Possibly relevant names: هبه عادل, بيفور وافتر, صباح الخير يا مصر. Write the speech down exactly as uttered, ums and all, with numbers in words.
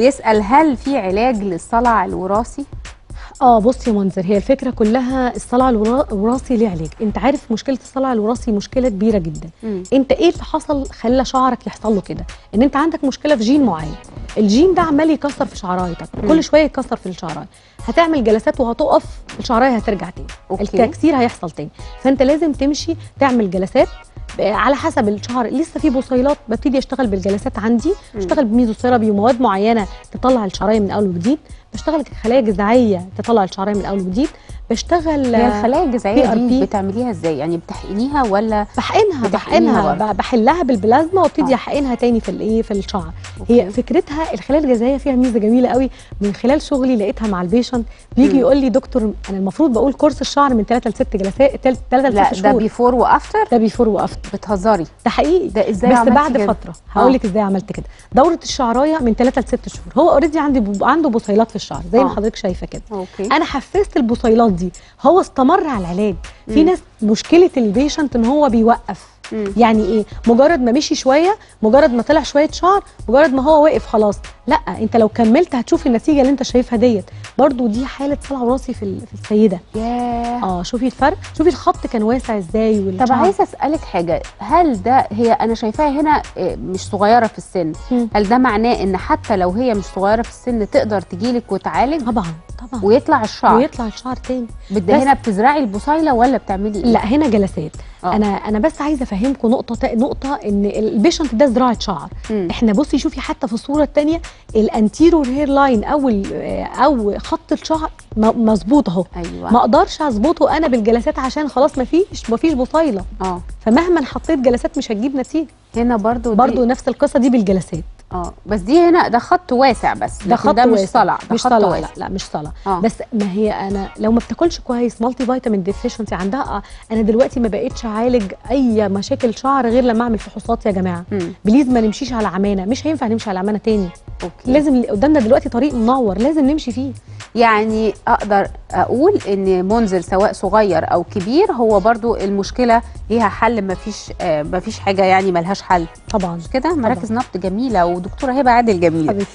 ويسأل هل في علاج للصلع الوراثي؟ اه بصي يا منذر، هي الفكره كلها الصلع الوراثي ليه علاج. انت عارف مشكله الصلع الوراثي مشكله كبيره جدا. م. انت ايه اللي حصل خلى شعرك يحصل له كده؟ ان انت عندك مشكله في جين معين، الجين ده عمال يكسر في شعرايتك، كل شويه يكسر في الشعرايه، هتعمل جلسات وهتقف الشعرايه هترجع تاني، التكسير هيحصل تاني. فانت لازم تمشي تعمل جلسات على حسب الشعر. لسه في بصيلات ببتدي اشتغل بالجلسات عندي، اشتغل بميزوثيرابي ومواد معينه تطلع الشعريه من اول وجديد، بشتغل خلايا جذعيه تطلع الشعريه من اول وجديد، بشتغل. هي الخلايا الجذعيه دي بتعمليها ازاي؟ يعني بتحقنيها ولا بحقنها؟ بحقنها، بحلها بالبلازما وابتدي احقنها تاني في الايه في الشعر. أوكي. هي فكرتها الخلايا الجذعيه فيها ميزه جميله قوي، من خلال شغلي لقيتها مع البيشنت بيجي يقول لي دكتور انا المفروض بقول كورس الشعر من ثلاثة لستة جلسات، ثلاثة لستة شهور. ده بيفور وافتر؟ ده بيفور وافتر. بتهزري؟ ده حقيقي. ده ازاي بس بعد كده؟ فتره هقول لك ازاي عملت كده. دوره الشعرايه من ثلاثة لستة شهور، هو اوريدي عندي عنده بصيلات في الشعر زي ما حضرتك شايفه كده. انا حفزت البصيلات دي، هو استمر على العلاج. مم. في ناس مشكله البيشنت ان هو بيوقف. مم. يعني ايه؟ مجرد ما مشي شويه، مجرد ما طلع شويه شعر، مجرد ما هو واقف خلاص. لا، انت لو كملت هتشوف النتيجه اللي انت شايفها ديت. برضو دي حاله صلع وراثي في في السيده. ياه. اه شوفي الفرق، شوفي الخط كان واسع ازاي والشعر. طب عايزه اسالك حاجه، هل ده هي انا شايفاها هنا مش صغيره في السن، مم. هل ده معناه ان حتى لو هي مش صغيره في السن تقدر تجيلك وتعالج؟ طبعا طبعا. ويطلع الشعر ويطلع الشعر تاني. بدها هنا بتزرعي البصيله ولا بتعملي ايه؟ لا هنا جلسات. أوه. انا انا بس عايزه افهمكم نقطه نقطه ان البيشنت ده زراعه شعر. م. احنا بصي شوفي حتى في الصوره الثانيه الانتيرور هير لاين او او خط الشعر مظبوط اهو. أيوة. ما اقدرش اظبطه انا بالجلسات عشان خلاص ما فيش ما فيش بصيله. اه فمهما حطيت جلسات مش هتجيب نتيجه. هنا برضو برضو نفس القصه دي بالجلسات. اه بس دي هنا ده خط واسع بس، ده خط ده مش صلع، ده مش خط صلع. واسع. لا لا مش صلع. آه. بس ما هي انا لو ما بتاكلش كويس، مالتي فيتامين ديفيشنسي عندها. انا دلوقتي ما بقتش اعالج اي مشاكل شعر غير لما اعمل فحوصات يا جماعه. م. بليز ما نمشيش على عمانه، مش هينفع نمشي على عمانه تاني. أوكي. لازم قدامنا دلوقتي طريق منور لازم نمشي فيه. يعني اقدر اقول ان منذر سواء صغير او كبير هو برضو المشكله ليها حل، ما فيش ما فيش حاجه يعني ما لهاش حل. طبعا كده. مراكز نبض جميله ودكتوره هبه عادل جميله.